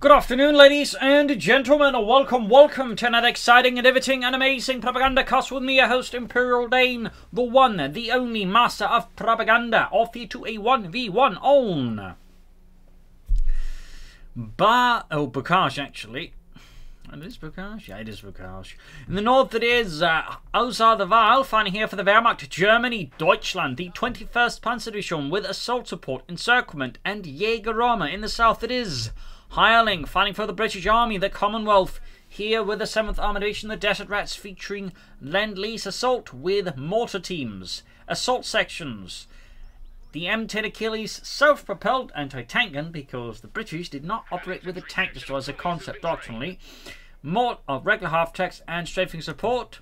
Good afternoon, ladies and gentlemen. Welcome to another exciting and riveting and amazing propaganda cast with me, your host, Imperial Dane, the one, the only master of propaganda. Off here to a 1v1 on Bokhash, actually. It is Bokhash? Yeah, it is Bokhash. In the north it is Außer der Wahl, fighting here for the Wehrmacht, Germany, Deutschland, the 21st Panzer Division with assault support, encirclement and Jägerarme. In the south it is Hirling, fighting for the British Army, the Commonwealth, here with the 7th Armored Division, the Desert Rats, featuring Lend-Lease Assault with mortar teams, assault sections, the M10 Achilles self-propelled anti-tank gun, because the British did not operate with a tank destroyer as a concept doctrinally, more of regular half-tracks and strafing support.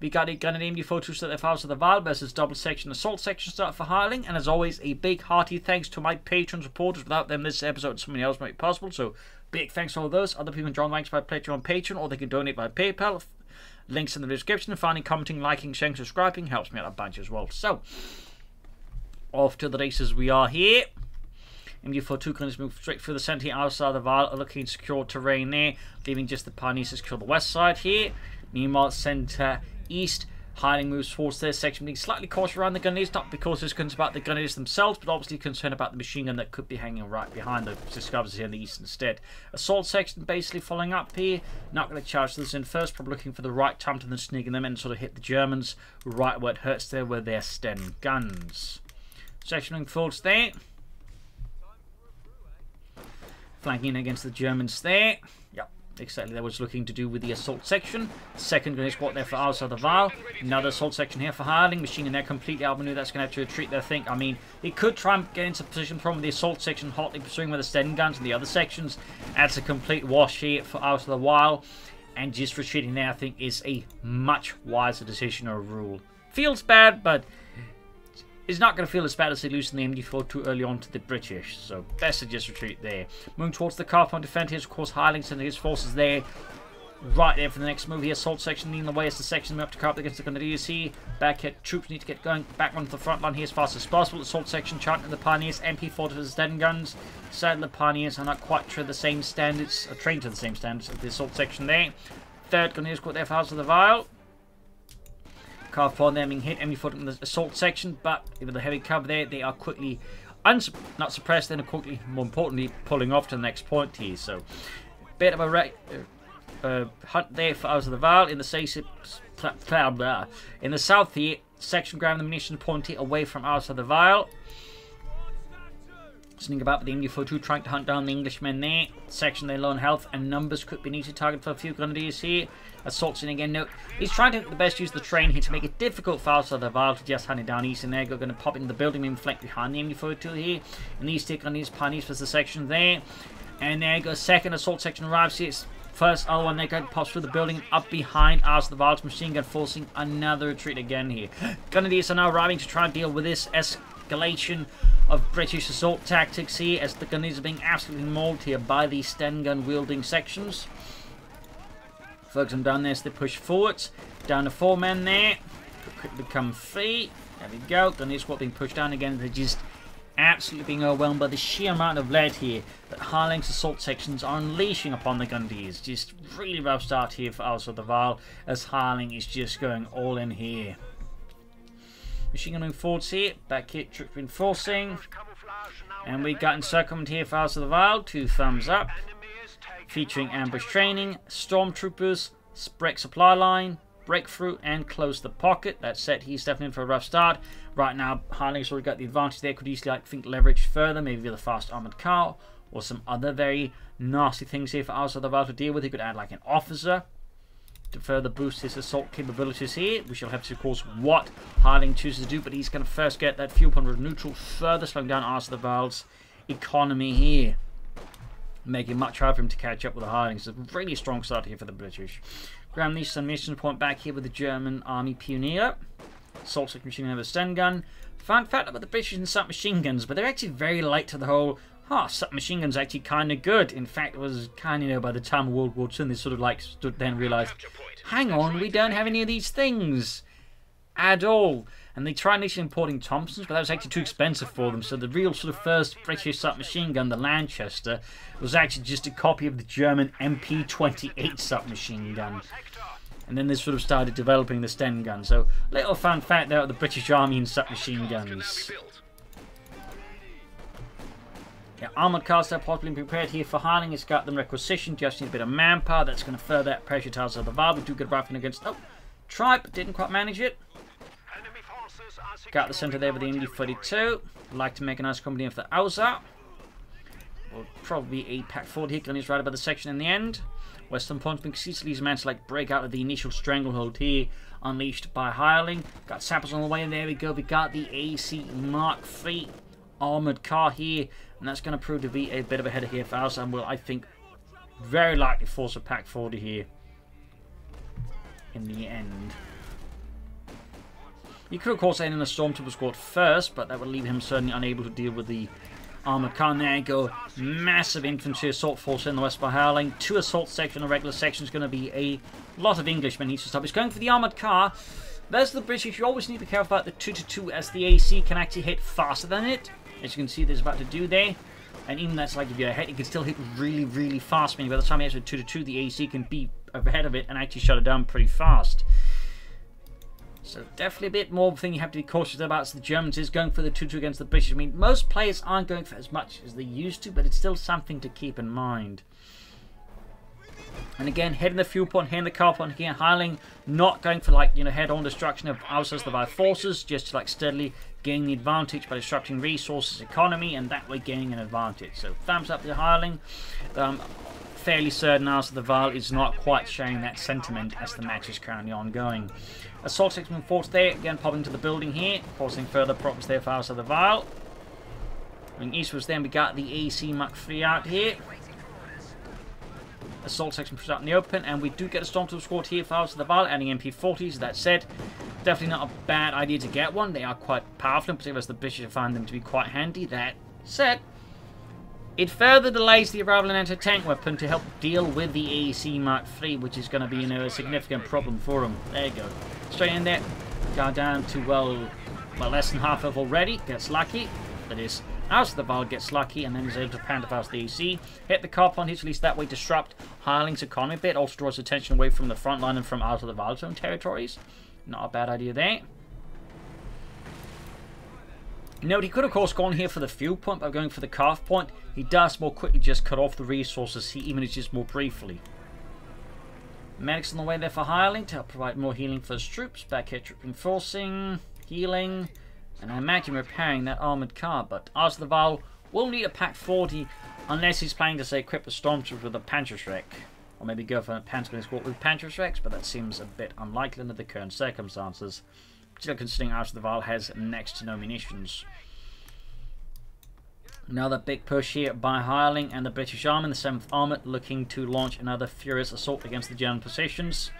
We got a Grenadier M4 set the files of the Val versus double section assault section start for Hirling. And as always, a big hearty thanks to my Patreon supporters. Without them, this episode somebody else might be possible. So big thanks to all those. Other people can join ranks by Patreon, or they can donate by PayPal. Links in the description. And finally, commenting, liking, sharing, subscribing helps me out a bunch as well. So off to the races we are here. MG42 can just move straight through the centre here, outside the Val, looking secure terrain there, leaving just the Pioneers to secure the west side here. Meanwhile, centre east, Hirling moves towards their section, being slightly cautious around the grenades, not because there's concerns about the grenades themselves, but obviously concerned about the machine gun that could be hanging right behind the discoveries here in the east instead. Assault section basically following up here, not going to charge those in first, probably looking for the right time to then sneaking them in and sort of hit the Germans right where it hurts there with their Sten guns. Sectioning forwards there. Flanking against the Germans there. Yep. Exactly, that was looking to do with the assault section. Second grenade squad there for Außer der Wahl. Another assault section here for Hirling. Machine in there completely outmaneuvered. That's going to have to retreat there, I think. I mean, it could try and get into position from the assault section, hotly pursuing with the Sten guns and the other sections. That's a complete wash here for Außer der Wahl. And just retreating there, I think, is a much wiser decision or rule. Feels bad, but it's not going to feel as bad as they lose in the MG4 too early on to the British, so best to just retreat there. Moving towards the Carpon defend here, of course, Hirling sending his forces there. Right there for the next move here, assault section leading the way as the section move up to Carpon against the Grenadiers here. Back here, troops need to get going back onto the front line here as fast as possible. Assault section charging the Pioneers, MP4 to the Sten guns. Sadly, the Pioneers are not quite to the same standards, or trained to the same standards of the assault section there. Third Grenadiers caught their House of the Vile. Car for them being hit, MG4 in the assault section, but with the heavy cover there, they are quickly not suppressed, and quickly, more importantly, pulling off to the next point here. So, bit of a hunt there for Außer der Wahl in the south here. Section grabbing the munition point here away from Außer der Wahl. Listening about the MG42 trying to hunt down the Englishmen there. Section their low on health and numbers could be an easy target for a few Grenadiers here. Assaults in again. No, he's trying to make the best use of the train here to make it difficult for Außer der Wahl to just hunt it down east. And they're going to pop into the building and flank behind the MG42 here. And these take on these Pioneers for the section there. And there goes second assault section arrives here. It's first other one they go pops through the building and up behind Außer der Wahl's machine gun, forcing another retreat again here. Grenadiers are now arriving to try and deal with this escalation of British assault tactics here, as the Grenadiers are being absolutely mauled here by the Sten gun wielding sections. Folks, I'm down there as they push forwards. Down to four men there. Could become three. There we go. Grenadiers squad being pushed down again. They're just absolutely being overwhelmed by the sheer amount of lead here that Hirling's assault sections are unleashing upon the Grenadiers. Just really rough start here for Außer der Wahl, as Hirling is just going all in here. Machine gun forwards here, back here, troop reinforcing. And we got encirclement here for Außer der Wahl, two thumbs up. Featuring ambush training, stormtroopers, break supply line, breakthrough, and close the pocket. That's set, he's stepping in for a rough start. Right now, Hirling's already got the advantage there, could easily, I think, leverage further, maybe with a fast armored car, or some other very nasty things here for Außer der Wahl to deal with. He could add like an officer to further boost his assault capabilities here. We shall have to see, of course, what Hirling chooses to do, but he's going to first get that fuel pump neutral, further slowing down Außer der Wahl's economy here, making it much harder for him to catch up with the Hirling. It's a really strong start here for the British. Graham Lee's submission point back here with the German Army Pioneer. Assault section machine gun over Sten gun. Fun fact about the British and submachine guns, but they're actually very late to the whole submachine guns actually kind of good. In fact, it was kind of, you know, by the time of World War II, they sort of like stood there and realized, hang on, we don't have any of these things at all. and they tried initially importing Thompsons, but that was actually too expensive for them, so the real sort of first British submachine gun, the Lanchester, was actually just a copy of the German MP-28 submachine gun. And then they sort of started developing the Sten gun. So, little fun fact there of the British Army and submachine guns. Yeah, armoured cars are possibly prepared here for hiring. It's got them requisitioned. Just need a bit of manpower. That's going to further that pressure tiles of the VAR. We do good roughing against... Oh, Tribe didn't quite manage it. Got the centre there with the Indy 42. Like to make a nice company of the Auser. Will probably a pack forward here. Glenn is right about the section in the end. Western Pont's been consistently managed to like break out of the initial stranglehold here, unleashed by Hireling. Got sappers on the way, and there we go. We got the AC Mark III armoured car here, and that's going to prove to be a bit of a header here for us, and will, I think, very likely force a pack forward here in the end. You could, of course, end in a Stormtrooper squad first, but that would leave him certainly unable to deal with the armoured car. There you go. Massive infantry assault force in the west by Hireling. Two assault section. A regular section is going to be a lot of Englishmen needs to stop. He's going for the armoured car. There's the British. You always need to be careful about the 2-2 as the AC can actually hit faster than it. As you can see, there's about to do there. And even that's like if you're ahead, it can still hit really, really fast. Meaning by the time he has a 2-2, the AC can be ahead of it and actually shut it down pretty fast. So definitely a bit more thing you have to be cautious about. So the Germans is going for the 2-2 against the British. I mean, most players aren't going for as much as they used to, but it's still something to keep in mind. And again, heading the fuel point, heading the car point here. Hireling not going for, like, you know, head-on destruction of Auser's Levi forces, just to, like, steadily gain the advantage by disrupting resources, economy, and that way gaining an advantage. So thumbs up to Hireling. Fairly certain Auser the Vile is not quite sharing that sentiment as the match is currently ongoing. Assault section force there, again popping to the building here, causing further problems there for Auser the Vile. Going eastwards then, we got the AC Mark III out here. Assault section pushed out in the open, and we do get a Stormtrooper squad here for Auser the Vile, adding MP40s, that said. Definitely not a bad idea to get one, they are quite powerful, in particular as the British find them to be quite handy, that said. It further delays the arrival of an anti-tank weapon to help deal with the AEC Mark III, which is going to be, you know, a significant problem for them. There you go. Straight in there. Got down to, well, less than half of already. Gets lucky. That is, Auser the Vile gets lucky and then is able to pound past the AC. Hit the cop on his release that way, disrupt Hireling's economy a bit. Also draws attention away from the front line and from Auser the Vile's own territories. Not a bad idea there. Note, he could, of course, gone here for the fuel point, but going for the calf point, he does more quickly just cut off the resources he even is just more briefly. Medics on the way there for Hireling to help provide more healing for his troops. Back here, troop reinforcing, healing, and I imagine repairing that armoured car, but Auser the Vile will need a pack 40 unless he's planning to, say, equip a Stormtrooper with a Panzerschreck. Or maybe go for a Panzer squad with Panzerschrecks, but that seems a bit unlikely under the current circumstances. Still considering Auser the Vile has next to no munitions. Another big push here by Hireling and the British Army, the 7th Armoured, looking to launch another furious assault against the German positions.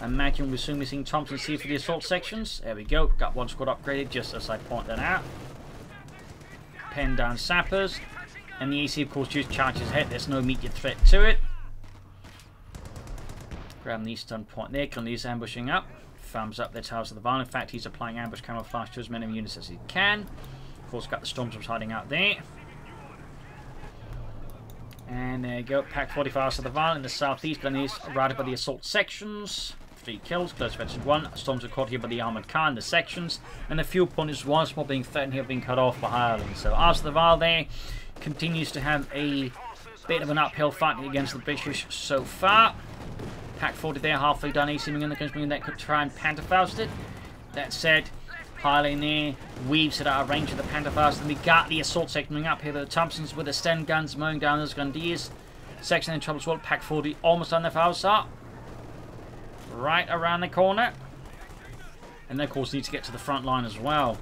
I imagine we'll soon be seeing Thompsons here for the assault sections. There we go, got one squad upgraded just as I point that out. Pen down sappers, and the AC of course just charges ahead, there's no immediate threat to it. Grab the eastern point there, Glenlee's ambushing up. Thumbs up their towers of the Vile. In fact, he's applying ambush camouflage to as many units as he can. Of course, got the Stormtroopers hiding out there. And there you go. Pack 45 Auser the Vile in the southeast. Glenn is routed by the assault sections. 3 kills. Close ventured 1. Stormtroopers caught here by the armoured car in the sections. And the fuel point is once more being threatened here, being cut off by Hireling. So Auser the Vile there continues to have a bit of an uphill fight against the British so far. Pack 40 there, halfway done, AC in the country, that could try and Panzerfaust it. That said, Hireling there weaves it out of range of the Panzerfaust, and we got the assault section up here with the Thompsons with the Sten guns mowing down those Grenadiers. Section in trouble as well, Pack 40 almost on the Faustar. Right around the corner. And they, of course, need to get to the front line as well.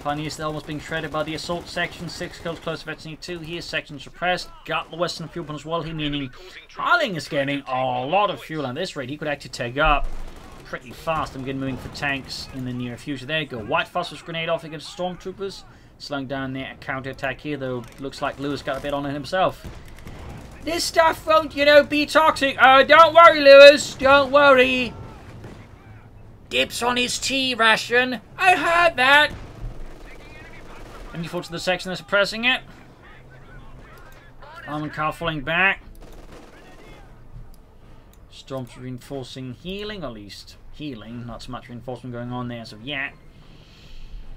Pioneers they're almost being shredded by the assault section. 6 kills close to Vetchini 2 here. Section suppressed. Got the western fuel point as well here, meaning Hireling is getting a lot of fuel at this rate. He could actually take up pretty fast and get moving for tanks in the near future. There you go. White Phosphorus grenade off against Stormtroopers. Slung down there. A counter-attack here, though. Looks like Lewis got a bit on it himself. This stuff won't, you know, be toxic. Oh, don't worry, Lewis. Don't worry. dips on his tea ration. I heard that. And you fall to the section that's suppressing it. Armored car falling back. Storms reinforcing healing, or at least healing. Not so much reinforcement going on there as of yet.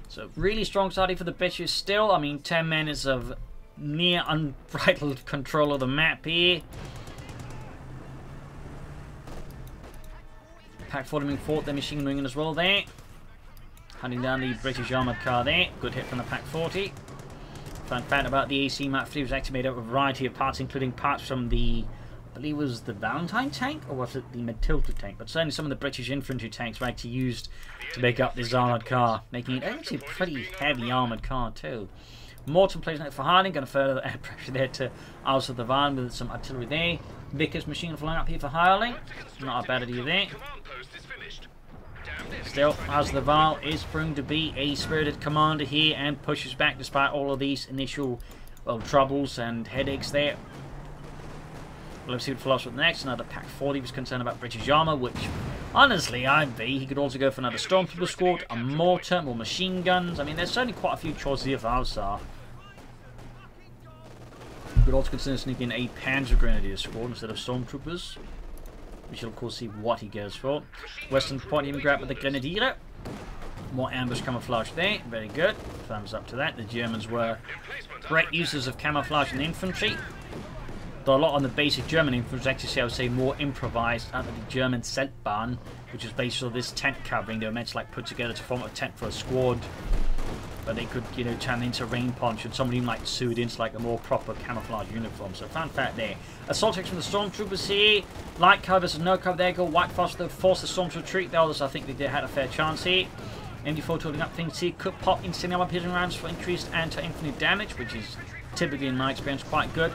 So really strong starting for the bitches still. I mean, 10 minutes of near unbridled control of the map here. Pack 40 being fought, their machine doing it as well there. Hunting down the British armoured car there. Good hit from the Pack 40. Fun fact about the AC Mark III was actually made up of a variety of parts, including parts from the, I believe it was the Valentine tank, or was it the Matilda tank? But certainly some of the British infantry tanks were actually used to make up this armoured car, making it actually a pretty heavy armoured car too. Morton plays it for Harding, going to further the air pressure there to Alice of the Van with some artillery there. Vickers machine flying up here for Hireling. Not a bad idea there. Still, as the Val is proving to be a spirited commander here and pushes back despite all of these initial, well, troubles and headaches there. We'll see what follows up next. Another Pack 40 was concerned about British armour, which, honestly, I'd be. He could also go for another Stormtrooper squad, a mortar, more machine guns. I mean, there's certainly quite a few choices here for Alsar. You could also consider sneaking a Panzer Grenadier squad instead of Stormtroopers. We shall, of course, see what he goes for. Western Point even grab with the Grenadier. More ambush camouflage there. Very good. Thumbs up to that. The Germans were great users of camouflage in the infantry. Though a lot on the basic German infantry, actually, I would say more improvised out of the German Sentbahn, which is based on this tent covering. They were meant to, like, put together to form a tent for a squad. But they could, you know, turn into rain punch, and somebody even, like, sewed into, like, a more proper camouflage uniform. So, fun fact there. Assault action from the Stormtroopers here. Light cover versus no cover. There go White Foster. Force the Stormtrooper retreat. The others, I think, they had a fair chance here. MD4 toting up things here. Could pop incendiary artillery rounds for increased anti-infantry damage, which is typically, in my experience, quite good.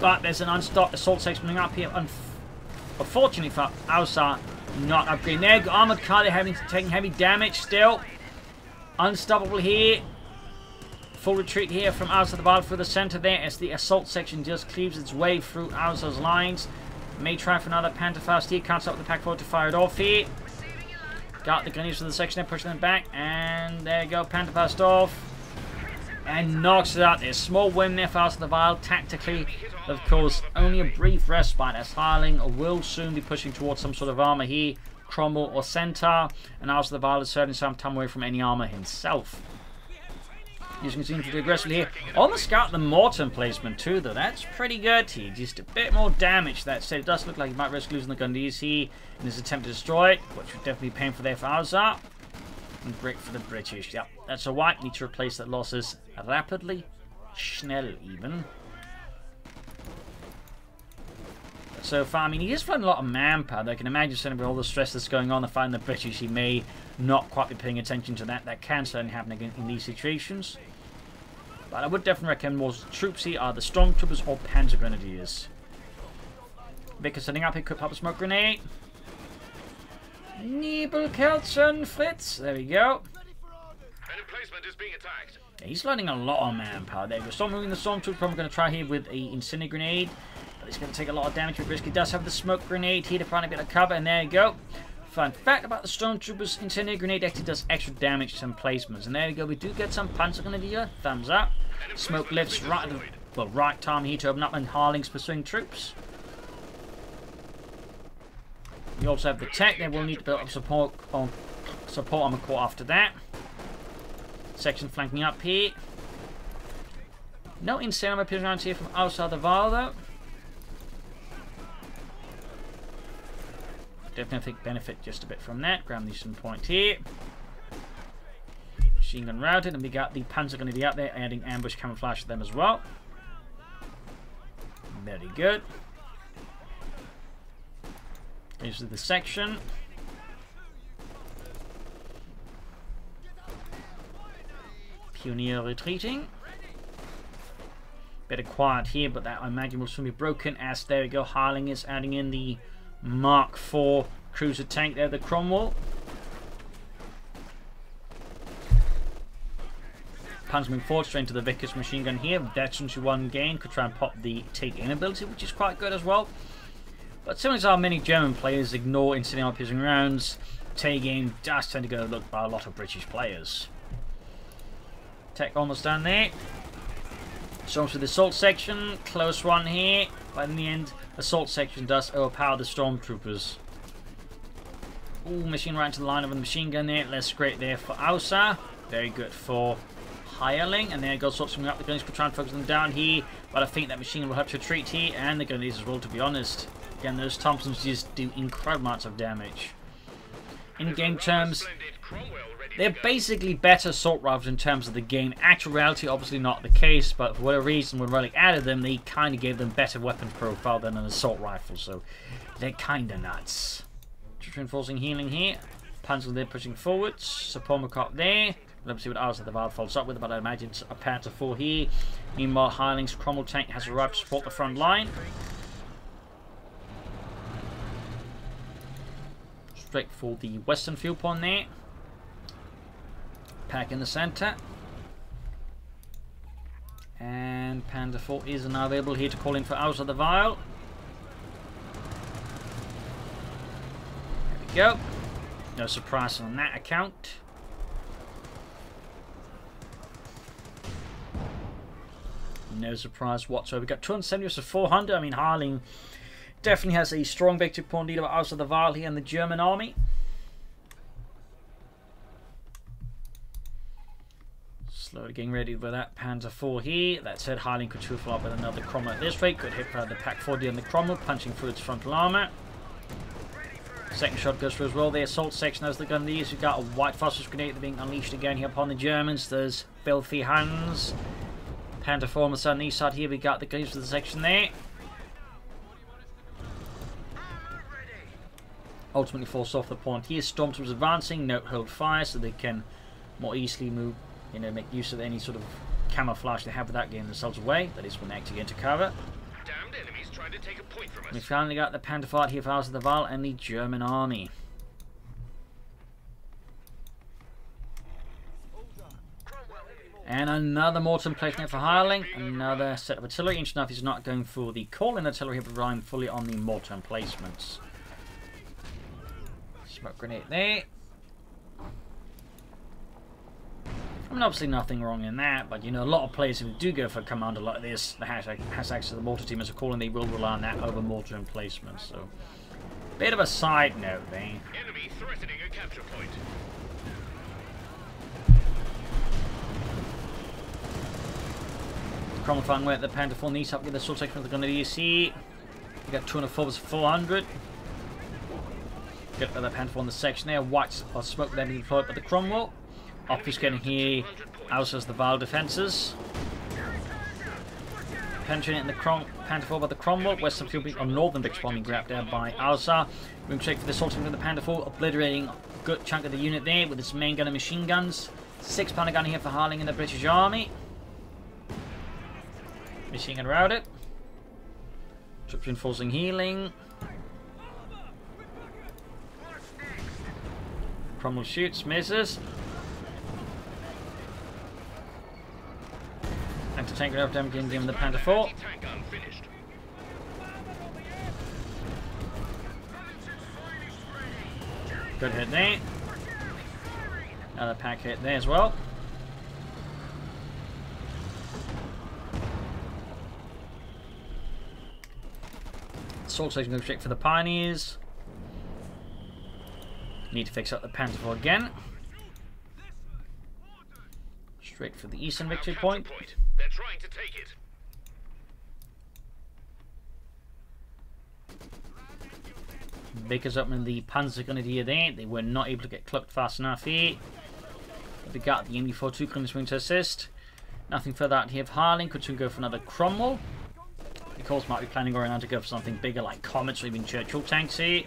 But there's an unstopped assault section coming up here. Unfortunately for Alsar, not upgrading. There go armored car. They're taking heavy damage still. Unstoppable here. Full retreat here from Alsar the battle through the center there as the assault section just cleaves its way through Alsar's lines. May try for another Pantherfaust here. Can't stop the Pack 4 to fire it off here. Got the grenades from the section there, pushing them back. And there you go, Pantherfaust off. And knocks it out there. Small win there for Alsar the Vile. Tactically, of course, only a brief respite as Hireling will soon be pushing towards some sort of armor here. Cromwell or Centaur, and Alsar the Vile is certainly some time away from any armor himself. He's continuing to do aggressively here. On the scout, the Morton placement too, though. That's pretty good here. Just a bit more damage. That said, it does look like he might risk losing the Gundy's here in his attempt to destroy it, which would definitely be painful there for Alsar. And brick for the British. Yep, that's a white. Need to replace that losses rapidly. Schnell, even. So far, I mean, he is flying a lot of manpower. I can imagine, certainly, with all the stress that's going on, the fighting the British, he may not quite be paying attention to that. That can certainly happen again in these situations. But I would definitely recommend more troops here are the Stormtroopers or Panzer Grenadiers. Vickers setting up, he could pop a smoke grenade. Nebelkelchen Fritz, there we go. Is being attacked. Yeah, he's learning a lot on manpower. There we go. Storm moving the Stormtrooper. Probably going to try here with a incendiary grenade. But it's going to take a lot of damage with risk. He does have the smoke grenade here to find a bit of cover. And there you go. Fun fact about the Stormtroopers, incendiary grenade actually does extra damage to some placements. And there you go. We do get some Panzer Grenadier. Thumbs up. Smoke lifts right at the right time here to open up and Harling's pursuing troops. You also have the tech. They will need to build up support on the corps after that. Section flanking up here. No insane armor appears around here from outside the Val, though. Definitely benefit just a bit from that. Grab the eastern point here. Machine gun routed, and we got the Panzer going to be out there, adding ambush camouflage to them as well. Very good. Here's the section. Pioneer retreating. Bit of quiet here, but that I imagine will soon be broken as there we go. Hireling is adding in the Mark IV cruiser tank there, the Cromwell. Panzer moving forward straight into the Vickers machine gun here. Veterans who won gain could try and pop the take in ability, which is quite good as well. But similar to how many German players ignore incendiary piercing rounds, team does tend to go looked by a lot of British players. Tech almost down there. Storms with the assault section. Close one here. But in the end, assault section does overpower the stormtroopers. Ooh, machine right to the line of the machine gun there. Less great there for Ausa. Very good for Hireling. And there goes Swords coming up. The guns could try and focus them down here. But I think that machine will have to retreat here. And they're going to use as well, to be honest. Again, those Thompsons just do incredible amounts of damage. In game terms, they're basically better assault rifles in terms of the game. Actual reality, obviously not the case, but for whatever reason, when Relic added them, they kind of gave them better weapon profile than an assault rifle, so they're kind of nuts. Just reinforcing healing here. Panzer there pushing forwards. Sapomacop there. Let's see what else the Vard folds up with, but I imagine it's a Panther 4 here. Meanwhile, Hireling's Cromwell tank has arrived to support the front line. Straight for the western field pond there. Pack in the center. And Panther 4 is now available here to call in for Aus of the Vial. There we go. No surprise on that account. No surprise whatsoever. We've got 270 to 400. I mean, Hireling definitely has a strong victory point lead over Aus of the Vaal here in the German army. Slowly getting ready with that Panzer 4 here. That said, Hireling could truffle up with another Cromwell at this rate. Could hit for the Pack 4D on the Cromwell, punching through its frontal armor. Second shot goes through as well. The assault section has the gun these. We've got a white phosphorus grenade being unleashed again here upon the Germans. There's filthy hands. Panther 4 on the southern east side here. We got the guns for the section there. Ultimately forced off the point here. Stormtroopers advancing, no hold fire, so they can more easily move, you know, make use of any sort of camouflage they have without getting themselves away. That is when they actually get into cover. Damned enemies trying to take a point from us. We finally got the Panther fight here for Aus of the Vaal and the German army. And another Morton placement for Hireling. Another set of artillery. Interesting enough, he's not going for the call-in artillery here, but relying fully on the Morton placements. Smoke grenade there. I mean, obviously nothing wrong in that, but you know, a lot of players who do go for a commander like this, the has access to the mortar team as a call, and they will rely on that over mortar and placement. So, bit of a side note there. Enemy threatening a capture point. Cromwell firing away at the Panther 4 knees up with the sword section of the Grenadiers here. We got 204 versus 400. Good for the Panther 4 in the section there. White or smoke then being deployed by the Cromwell. Obfuscating here, Aus has the Vaal defences. Penetrating the Panther 4 by the Cromwell. Western field being on northern British bombing grabbed there by Ausa. Room check for the assault team from the Panther 4, obliterating a good chunk of the unit there with its main gun and machine guns. 6-pounder gun here for Hireling in the British Army. Machine gun routed. Troops enforcing healing. Cromwell shoots, misses. Anti-tank grenade damage in game with the Panther 4. Good hit there. Another pack hit there as well. Assault station goes straight for the Pioneers. Need to fix up the Panther 4 again. Straight for the eastern victory point. They're trying to take it. Baker's up in the Panzer Grenadier there. They were not able to get clubbed fast enough here. But we got the MG42 cleanest wing to assist. Nothing further out here of Hireling. Could soon go for another Cromwell. The Corps might be planning around to go for something bigger like Comets or even Churchill tanks here.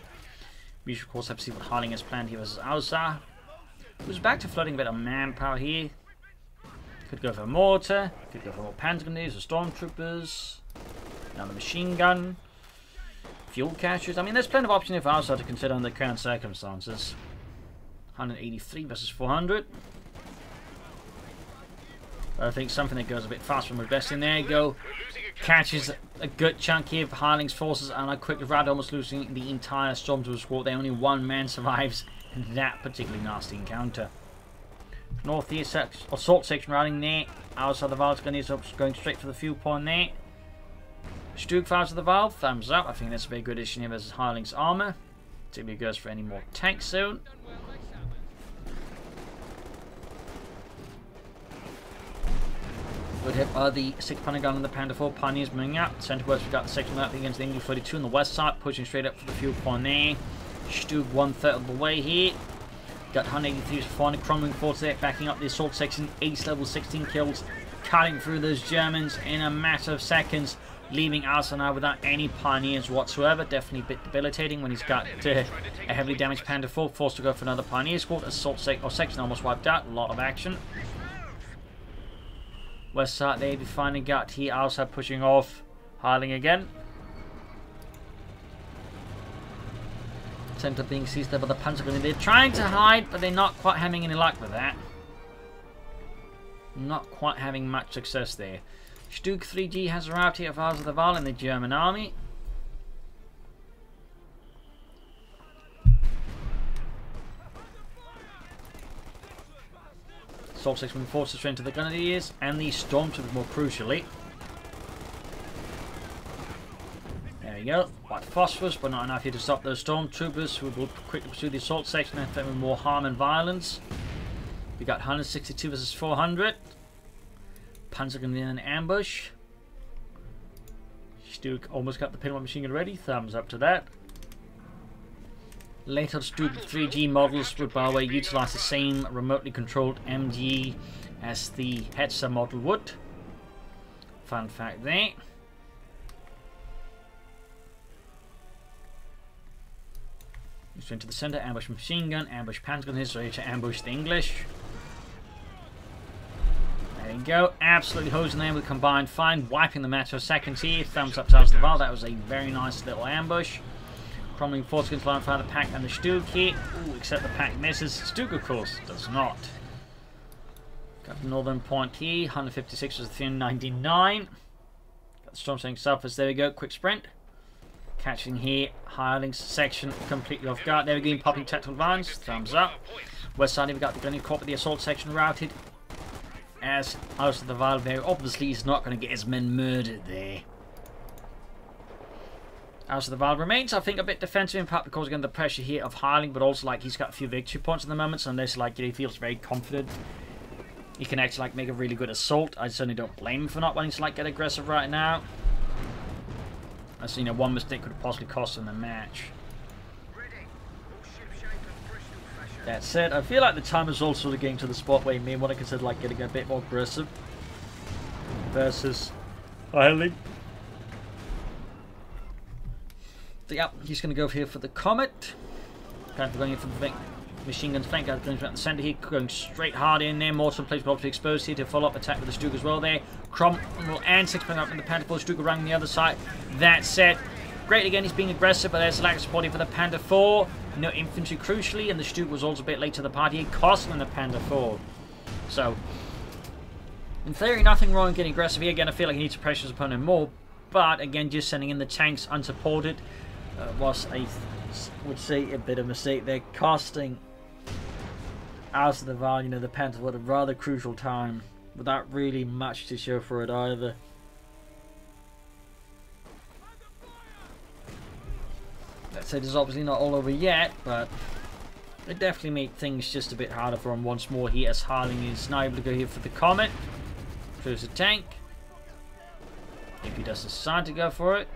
We should, of course, have to see what Hireling has planned here versus Ausa. Who's back to flooding a bit of manpower here. Could go for a mortar. Could go for more Panzer Grenadiers or Stormtroopers. Another machine gun. Fuel caches. I mean, there's plenty of options here for Ausa to consider under the current circumstances. 183 versus 400. But I think something that goes a bit faster from best in there you go. Catches a good chunk here for Hireling's forces, and a quick round, almost losing the entire Stormtrooper squad. There only one man survives, that particularly nasty encounter. Northeast assault section routing there. Outside the valve gun is up, going straight for the fuel point there. Stug fires at the valve, thumbs up. I think that's a very good addition here versus Hireling's armor. Particularly goes for any more tanks soon. Good hit by the 6-pounder gun and the Panda 4 Pioneers moving up. Centerwards, we've got the section up against the MG42 on the west side, pushing straight up for the fuel point there. Stug 1/3 of the way here. Got 183's final crumbling force there, backing up the assault section. Ace level 16 kills, cutting through those Germans in a matter of seconds, leaving Arsenal without any Pioneers whatsoever. Definitely a bit debilitating when he's got a heavily damaged Panda 4, forced to go for another Pioneer squad. Assault section almost wiped out, a lot of action. West side there, we finally got here, outside pushing off, Hireling again. Centre being seized there by the Panzer Grenadier. They're trying to hide, but they're not quite having any luck with that. Not quite having much success there. Stug 3G has arrived here at Vals of the Val in the German army. Assault section will force the strength of the Grenadiers and the Stormtroopers more crucially. There we go. White phosphorus, but not enough here to stop those Stormtroopers who will quickly pursue the assault section and threaten more harm and violence. We got 162 versus 400. Panzer Grenadier in an ambush. Stug almost got the pinball machine gun ready. Thumbs up to that. Later Stug 3G models would, by the way, utilize the same remotely controlled MG as the Hetzer model would. Fun fact there. Just into the center, ambush machine gun, ambush Panzer Grenadier, ready to ambush the English. There you go, absolutely hosing them with combined fire, wiping the match for seconds here. Thumbs up to us the Val. That was a very nice little ambush. Crumbling force against line fire the pack and the Stug here. Ooh, except the pack misses. Stug, of course, does not. Got the northern point here. 156 was 399. Got the storm setting surface. There we go. Quick sprint. Catching here. Hireling's section completely off guard. There we go. Popping tactical vines. Thumbs up. West side, we've got the Grenadier Corps with the assault section routed. As out of the Val, very obviously, he's not going to get his men murdered there. House of the Val remains, I think, a bit defensive, in part because again the pressure here of Hireling, but also like he's got a few victory points at the moment, so unless like he feels very confident, he can actually like make a really good assault. I certainly don't blame him for not wanting to like get aggressive right now. As you know, one mistake could possibly cost him the match. That said, I feel like the time is also getting to the spot where you may want to consider like getting a bit more aggressive versus Hireling. Yep, he's going to go here for the Comet. Going in for the machine gun flank. Going to the center here, going straight hard in there. Mortar place will be exposed here to follow up attack with the Stug as well there. Cromwell and 6-pounder up in the Panda 4. Stug running the other side. That set. Great again, he's being aggressive, but there's a lack of support here for the Panda 4. No infantry crucially, and the Stug was also a bit late to the party here, costing the Panda 4. So, in theory, nothing wrong with getting aggressive here. Again, I feel like he needs to pressure his opponent more, but again, just sending in the tanks unsupported was a, would say, a bit of a mistake. They're costing out of the Val, you know, the Panther at a rather crucial time without really much to show for it either. Let's say it's obviously not all over yet, but it definitely made things just a bit harder for him once more here, as Hireling is now able to go here for the Comet. Cruise the tank. If he does decide to go for it.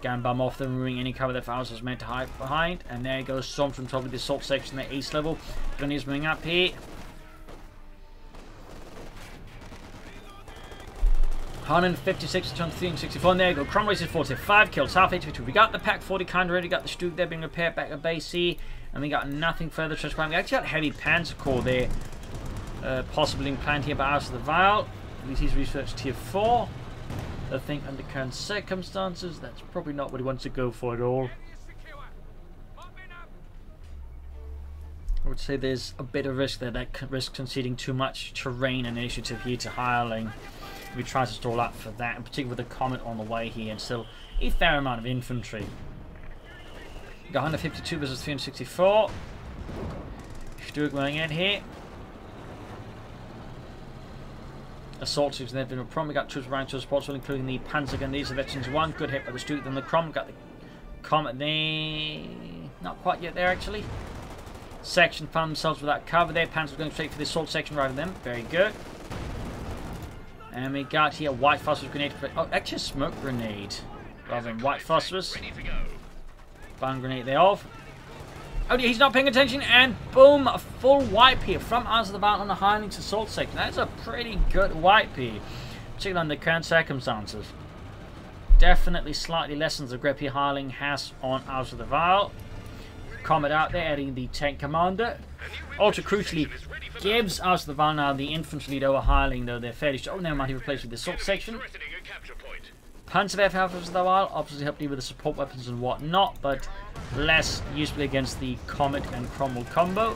Gun bomb off them, ruining any cover that Faust was meant to hide behind. And there goes Storm from top of the assault section, the east level. Grenadiers moving up here. Reloading. 156 to 364. And there you go. Crumb races 45 kills, half HP. We got the pack 40 kind already. Got the Stug there being repaired back at base C. And we got nothing further to transpire. We actually got heavy Panzer Corps there, possibly planned here by House of the Vial. At least he's researched tier 4. I think under current circumstances, that's probably not what he wants to go for at all. I would say there's a bit of risk there, that could risk conceding too much terrain and initiative here to Hireling. We try to stall up for that, in particular with the Comet on the way here, and still a fair amount of infantry. Got 152 versus 364. Stuart going in here. Assault troops and they've been a problem. We got troops around to us, well, including the Panzergun. These are veterans one. Good hit by the Stuart. Then the Crom. Got the Comet there. Not quite yet there, actually. Section found themselves without cover there. Panzers going straight for the assault section right of them. Very good. And we got here white phosphorus grenade. Oh, actually a smoke grenade. Rather than white phosphorus. Bomb grenade there off. Oh dear, he's not paying attention, and boom, a full wipe here from Eyes of the Battle on the Hindlings assault section. That's a pretty good wipe here, particularly under current circumstances. Definitely slightly lessens the grip here Hireling has on Eyes of the Battle. Comet out there, adding the tank commander. Ultra crucially gives Eyes of the Battle now the infantry lead over Hireling, though they're fairly strong. Oh, never mind, he replaced with the assault section. Panzerwerfer helps the while, obviously helped you with the support weapons and whatnot, but less useful against the Comet and Cromwell combo.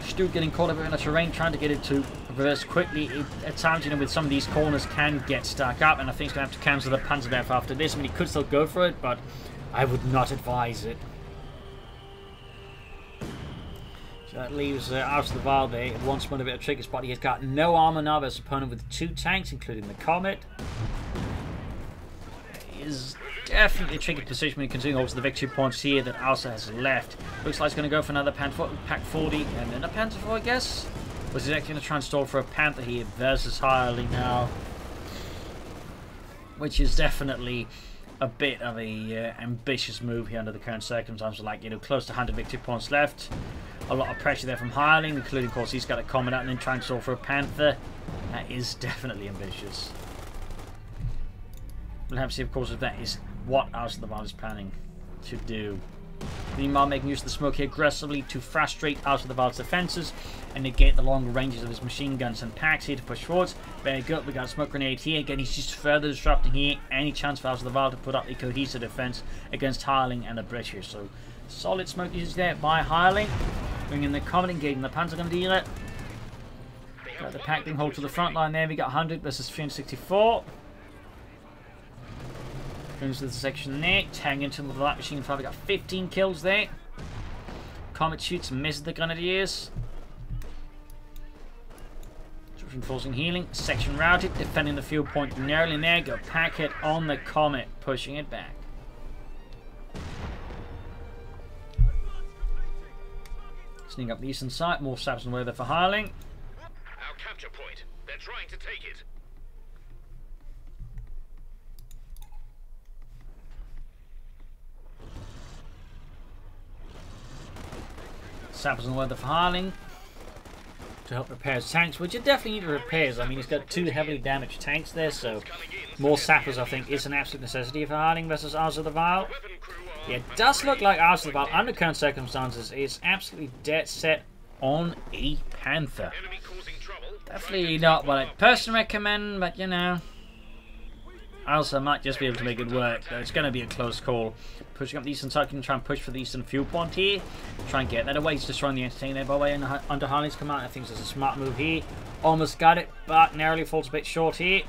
Stuart getting caught up in the terrain, trying to get it to reverse quickly. It, at times, you know, with some of these corners can get stuck up, and I think he's going to have to cancel the Panzerwerfer after this. I mean, he could still go for it, but I would not advise it. That leaves Eyes of the Battle there. Once more, a bit of tricky spot. He has got no armor now. His opponent with 2 tanks, including the Comet. He is definitely a tricky position when considering also the victory points here that Alsa has left. Looks like he's going to go for another Pack 40 and then a Panther 4, I guess. Was he actually going to try and stall for a Panther here versus Hireling now? Which is definitely a bit of a ambitious move here under the current circumstances. Like, you know, close to 100 victory points left. A lot of pressure there from Hireling, including, of course, he's got a Comet out and then trying to stall for a Panther. That is definitely ambitious. We'll have to see, of course, if that is what Eyes of the Battle is planning to do. Meanwhile, making use of the smoke here aggressively to frustrate Eyes of the Battle's defences and negate the longer ranges of his machine guns and packs here to push forwards. Very good. We got a smoke grenade here. Again, he's just further disrupting here any chance for Eyes of the Battle to put up a cohesive defence against Hireling and the British. So, solid smoke usage there by Hireling. Bringing the Comet, engaging the Panzergun dealer. Got the packing hold to the front line there. We got 100 versus 364. Brings to the section there. Tang into the light machine fire. We got 15 kills there. Comet shoots, misses the Grenadiers. Reinforcing healing. Section routed. Defending the fuel point narrowly there. Go pack it on the Comet, pushing it back. Sneaking up the eastern side, more saps and weather for Hireling. Our capture point. They're trying to take it. Saps and weather for Hireling to help repair his tanks, which you definitely need repairs. I mean, he's got 2 heavily damaged tanks there, so more sappers, I think, is an absolute necessity for Hireling versus Eyes of the Battle. Yeah, it does look like Eyes of the Battle, under current circumstances, is absolutely dead set on a Panther. Definitely not what I personally recommend, but, you know, I also might just be able to make it work, though it's going to be a close call. Pushing up the eastern side, can try and push for the eastern fuel point here. Try and get that away. He's destroying the entertainer there, by the way, under Harley's command. I think this is a smart move here. Almost got it, but narrowly falls a bit short here.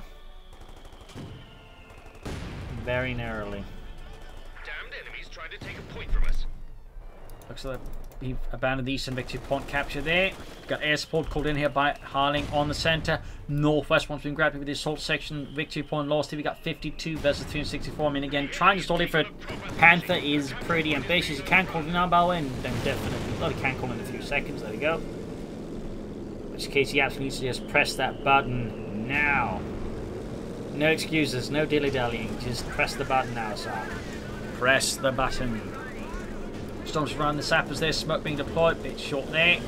Very narrowly. Damned enemies trying to take a point from us. Looks like he abandoned the eastern victory point capture there. Got air support called in here by Hireling on the centre. Northwest one's been grabbing with the assault section. Victory point lost here. We got 52 versus 364. I mean, again, trying to stall it for a Panther is pretty ambitious. He can call it now, by the way, and then definitely. Well, he can call it in a few seconds. There we go. In which case, he actually needs to just press that button now. No excuses, no dilly-dallying. Just press the button now, sir. Press the button. Storms around the sappers there. Smoke being deployed. Bit short there.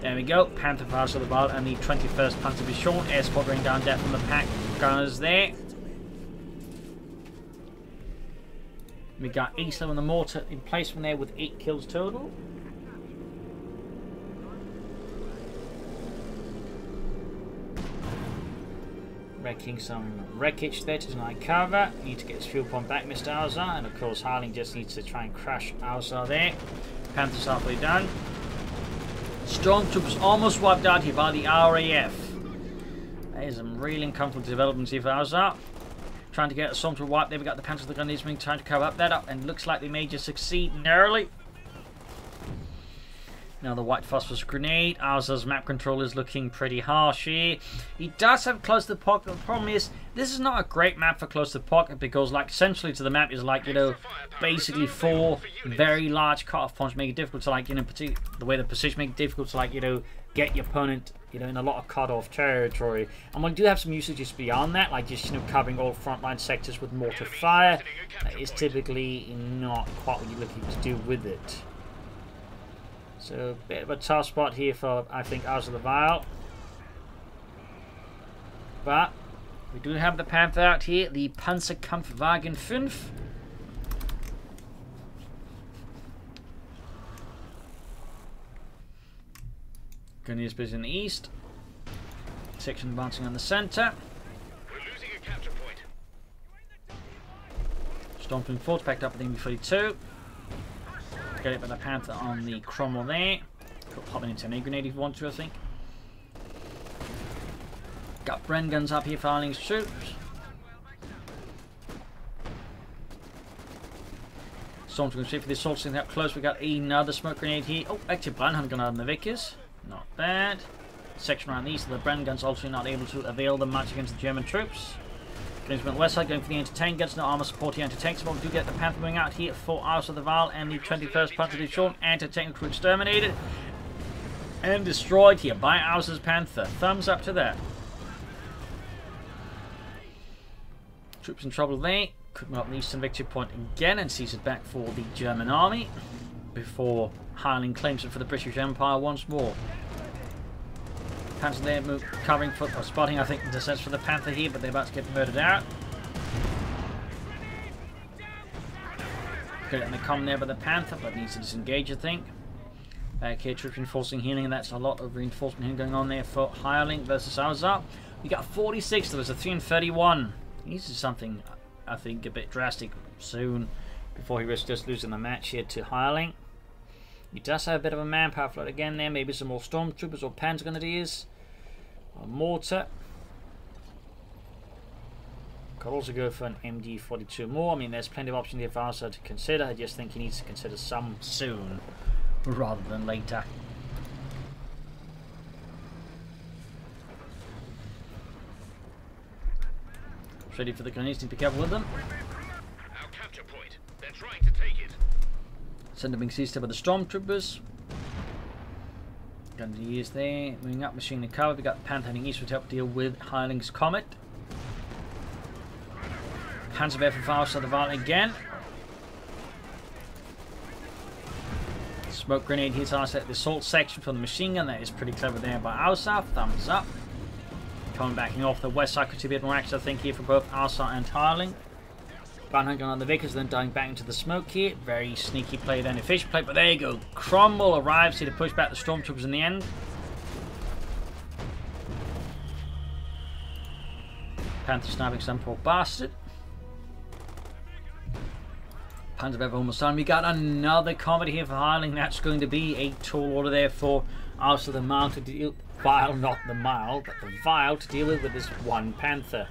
There we go, Panther Eyes of the Battle and the 21st Panther Vishorn. Air support going down death from the pack gunners there. We got Islam and the mortar in place from there with 8 kills total. Wrecking some wreckage there to deny cover. Need to get his fuel pump back, Mr. Alzar, and of course Hireling just needs to try and crash Alzar there. Panther's halfway done. Stormtroopers almost wiped out here by the RAF. That is some really uncomfortable developments here for Azar. Trying to get a Stormtrooper wipe. There we got the Panzer with the gun is being trying to cover up that up, and looks like they may just succeed narrowly. Now the white phosphorus grenade. Arza's map control is looking pretty harsh here. He does have close to the pocket. The problem is, this is not a great map for close to the pocket because, like, centrally to the map is, like, you know, basically four very large cutoff points make it difficult to, like, you know, the way the position makes it difficult to, like, you know, get your opponent, you know, in a lot of cutoff territory. And we do have some usages beyond that, like just, you know, covering all frontline sectors with mortar fire. That is typically not quite what you're looking to do with it. So, a bit of a tough spot here for, I think, Arza the Vile. But we do have the Panther out here, the Panzerkampfwagen 5. Gunnier's busy in the east. Section advancing on the center. We're losing a capture point. Stormtrooper force backed up with the MB42. Got it by the Panther on the Cromwell there. Could pop an anti grenade if you want to, I think. Got Bren guns up here firing his troops. Stormtrooper can see for the assault thing up close. We got another smoke grenade here. Oh, actually, Brandhunter gun out on the Vickers. Not bad. Section around the east, the Bren guns also not able to avail them much against the German troops. Going to the west side, going for the anti-tank guns, no armor support here, anti-tank support. We do get the Panther moving out here for Arza the Vile and the 21st Panzer Division. Anti-tank crew exterminated and destroyed here by Arza's Panther. Thumbs up to that. Troops in trouble there. Could move up the eastern victory point again and seize it back for the German army before Highland claims it for the British Empire once more. Panther there, covering for, or spotting, I think, the defense for the Panther here, but they're about to get murdered out. Good in the comm there by the Panther, but needs to disengage, I think. Back here, troops reinforcing healing, and that's a lot of reinforcement healing going on there for Hireling versus Arza. We got 46, there was a 3 and 31. He needs to do something, I think, a bit drastic soon before he risks just losing the match here to Hireling. He does have a bit of a manpower flood again there. Maybe some more Stormtroopers or Panzer Grenadiers. Or Mortar. Could also go for an MG42 more. I mean, there's plenty of options here for Arza to consider. I just think he needs to consider some soon rather than later. Ready for the Grenadiers to be careful with them. Our capture point. They're trying to take it. Center being seized by the Stormtroopers. Gun to use there. Moving up, machine and cover. We got Panther heading east, which help deal with Hireling's Comet. Panzer Bear for Arza the Vile again. Smoke grenade here to Arza at the assault section from the machine gun. That is pretty clever there by Arza. Thumbs up. Coming backing off the west side. Could see a bit more action, I think, here for both Arza and Hireling. Brandhunter on the Vickers, then diving back into the smoke here. Very sneaky play, then efficient play, but there you go. Cromwell arrives here to push back the Stormtroopers in the end. Panther sniping some poor bastard. Panzer Bev almost done. We got another combat here for Hireling. That's going to be a tall order there for Arza the Vile to deal. Vile, not the Mile, but the Vile to deal with this one Panther.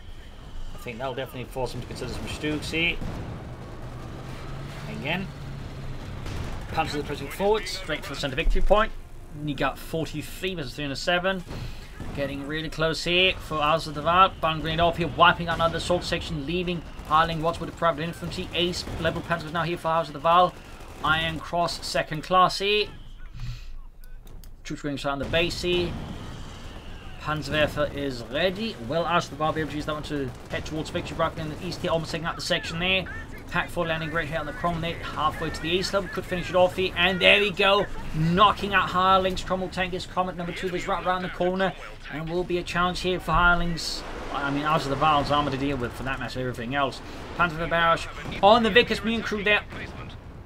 I think that'll definitely force him to consider some Stooks here. Again. Panzer pressing forward, straight for the centre victory point. You got 43 versus 307. Getting really close here for Arza the Vile. Bun grenade off here, wiping out another assault section, leaving Hireling Watts with the private infantry. Ace level Panzers now here for Arza the Vile. Iron Cross, second class here. Troops going on the base here. Panzerwerfer is ready. Well, Arza the Vile will be able to use that one to head towards victory bracket in the east here, almost taking out the section there. Pack 4 landing great here on the Cromwell, halfway to the east level, could finish it off here, and there we go, knocking out Hireling's Cromwell tank. His Comet number 2 is right around the corner, and will be a challenge here for Hireling's, I mean, Arza the Vile's armor to deal with, for that matter, everything else. Panzerwerfer barrage on the Vickers, Mune crew there,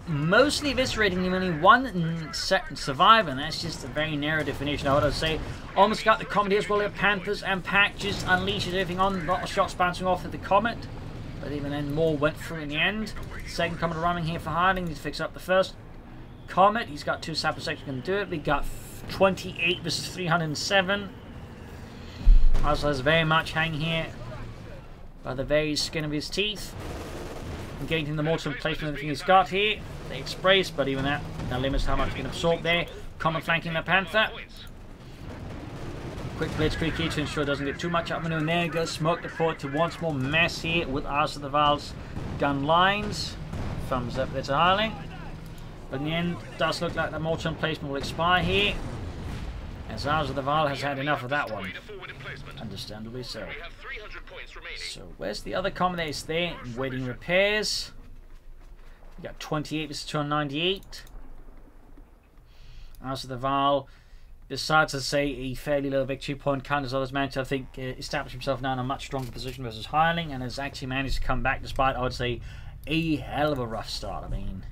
mostly eviscerating him, only one survivor, and that's just a very narrow definition, I would say. Almost got the Comet here as well, Panthers and Pack just unleashes everything on, a lot of shots bouncing off at the Comet, but even then more went through in the end. Second Comet running here for Hireling, needs to fix up the first Comet, he's got 2 sapper sections going to do it. We got 28 versus 307, Arza is very much hanging here by the very skin of his teeth. I'm getting him the mortar in place with everything he's got here. The express, but even that limits how much he can absorb there. Common flanking the Panther. Quick blitzkrieg here to ensure it doesn't get too much up maneuver. There goes smoke the fort to once more mass here with Ars of the Val's gun lines. Thumbs up there to Harling. But in the end, it does look like the mortar in placement will expire here, as Ars of the Val has had enough of that one. Understandably so. So where's the other common that is there? Waiting repairs. We got 28 versus 298. Ars of the Val, besides, I'd say, a fairly low victory point count, as others managed to, I think, establish himself now in a much stronger position versus Hireling, and has actually managed to come back despite, I would say, a hell of a rough start. I mean,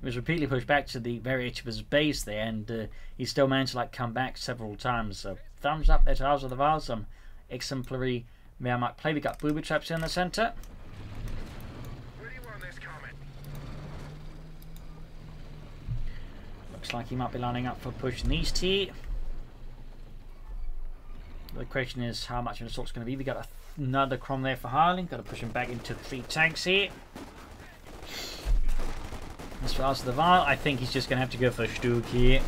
he was repeatedly pushed back to the very edge of his base there, and he still managed to come back several times. So thumbs up there to Ars of the Val, some exemplary Wehrmacht play. We got booby traps in the centre. Looks like he might be lining up for pushing these two. The question is how much of an assault's going to be. We got another Crom there for Harling. Got to push him back into three tanks here. As for Ars of the Val, I think he's just going to have to go for a Stug here.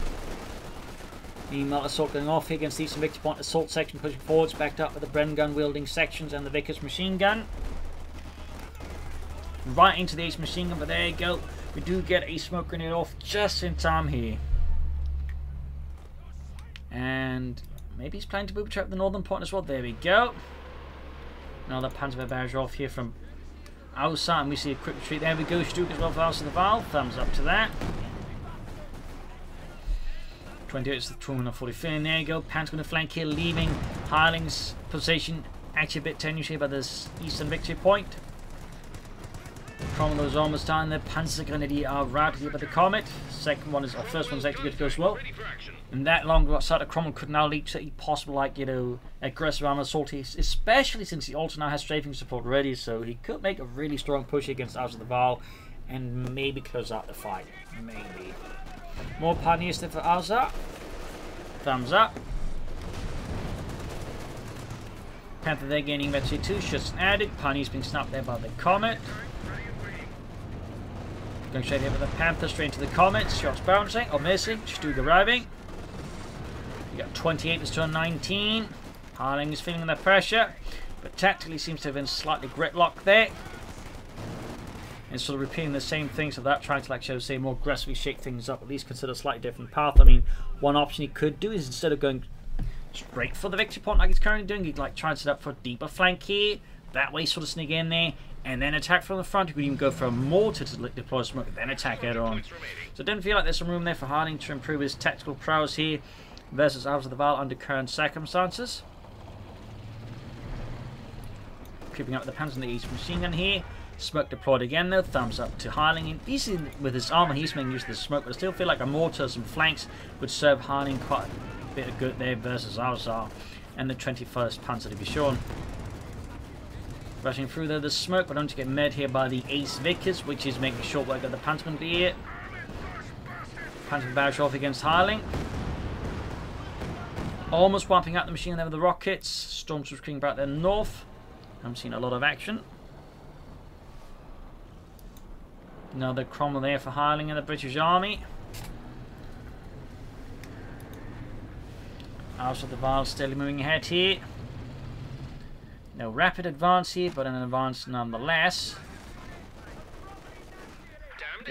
Meanwhile, assault going off here against the Eastern Victory Point assault section, pushing forwards, backed up with the Bren gun wielding sections and the Vickers machine gun. Right into the Ace machine gun, but there you go. We do get a smoke grenade off just in time here. And maybe he's planning to booby trap the northern point as well. There we go. Another Panzerwehr barrier off here from Ausa, and we see a quick retreat. There we go. Stug as well for Ars of the Val. Thumbs up to that. 28 to the 245, and there you go. Pant's going to flank here, leaving Hireling's position actually a bit tenuous here by this Eastern Victory Point. Comet was almost down. The Panzer Grenadier are routed here by the Comet. Second one is, or first one's actually good to go as well. And that long outside of Cromwell could now lead to a possible, aggressive armor assault here, especially since he also now has strafing support ready, so he could make a really strong push against Ars of the Val and maybe close out the fight. Maybe. More pioneers there for Arza. Thumbs up. Panther there gaining eventually 2 shots added. Pioneers being snapped there by the Comet. Going straight here with the Panther, straight into the Comet. Shots bouncing or missing. Stug arriving. You got 28 to 19. Harling is feeling the pressure, but tactically seems to have been slightly gridlocked there. And sort of repeating the same thing, so that trying to, like I was saying, more aggressively shake things up, at least consider a slightly different path. I mean, one option he could do is, instead of going straight for the victory point like he's currently doing, he'd try and set up for a deeper flank here, that way sort of sneak in there, and then attack from the front. You could even go for a mortar to deploy smoke, then attack head on. So it didn't feel like there's some room there for Harling to improve his tactical prowess here versus Ars of the Val under current circumstances. Keeping up with the Panzer and the East machine gun here. Smoke deployed again though, thumbs up to Harling. He's in with his armor, he's making use of the smoke, but I still feel like a mortar, some flanks, would serve Harling quite a bit of good there versus Alzar and the 21st Panzer to be shown. Rushing through though the smoke, but only to get med here by the Ace Vickers, which is making short work of the Panzerman here. Panzer barrage off against Harling. Almost wiping out the machine there with the rockets. Storms were creeping back there north. Haven't seen a lot of action. Another Cromwell there for Harling in the British Army. Ars of the Val steadily moving ahead here. No rapid advance here, but an advance nonetheless.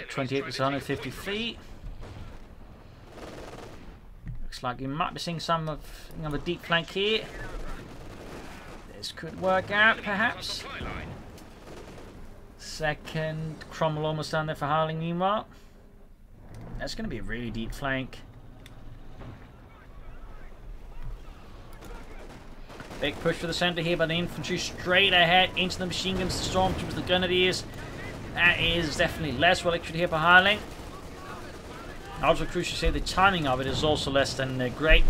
28 to 150 feet. Looks like you might be seeing some of another deep flank here. This could work out, perhaps. Second Cromwell almost down there for Harling meanwhile. That's going to be a really deep flank. Big push for the centre here by the infantry, straight ahead into the machine guns, the stormtroopers, the grenadiers. That is definitely less well executed here for Harling. Also crucial to say the timing of it is also less than great,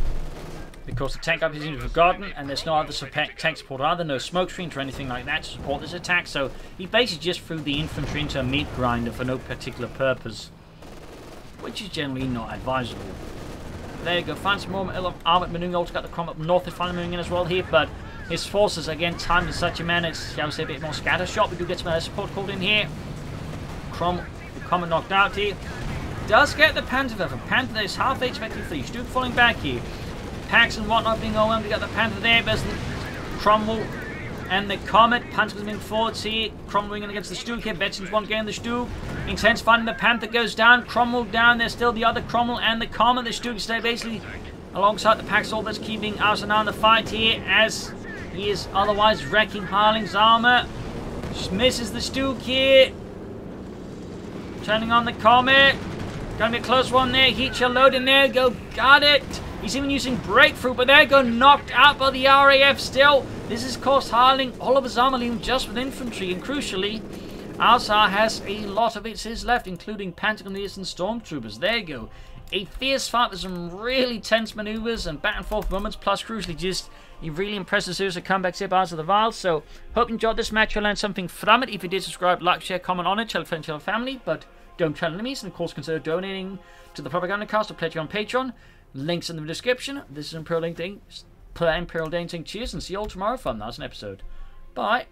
because the tank up is even forgotten, and there's no other tank support either, no smoke screens or anything like that to support this attack, so he basically just threw the infantry into a meat grinder for no particular purpose, which is generally not advisable. There you go, find some more armoured maneuvering. Also got the Crom up north is finally moving in as well here, but his forces again timed in such a manner, shall we say, a bit more scattershot. We do get some support called in here. Cromwell Common knocked out here. Does get the Panther. The Panther is half HP 3. Stoop falling back here. Packs and whatnot being overwhelmed. We got the Panther there versus Cromwell and the Comet. Panther coming forwards here. Cromwell in against the Stoop here. Veterans won't gain the Stoop. Intense fighting. The Panther goes down. Cromwell down. There's still the other Cromwell and the Comet. The Stoop stay basically alongside the pack soul that's keeping Arsenal in the fight here, as he is otherwise wrecking Harling's armor. Just misses the Stook here. Turning on the Comet. Gonna be a close one there. Heat shall load in there. Go, got it. He's even using Breakthrough, but there go knocked out by the RAF still. This has cost Harling all of his armor, leaving just with infantry, and crucially, Alsar has a lot of its left, including Pantagoniers and Stormtroopers. There you go. A fierce fight with some really tense maneuvers and back and forth moments, plus crucially just a really impressive series of comebacks here by Arsenal of the Wild. So, hope you enjoyed this match. You'll learn something from it. If you did, subscribe, like, share, comment on it, tell a friend, tell a family, but don't tell enemies. And of course, consider donating to the Propaganda Cast or pledge on Patreon. Links in the description. This is Imperial Dancing. Cheers, and see you all tomorrow for another episode. Bye.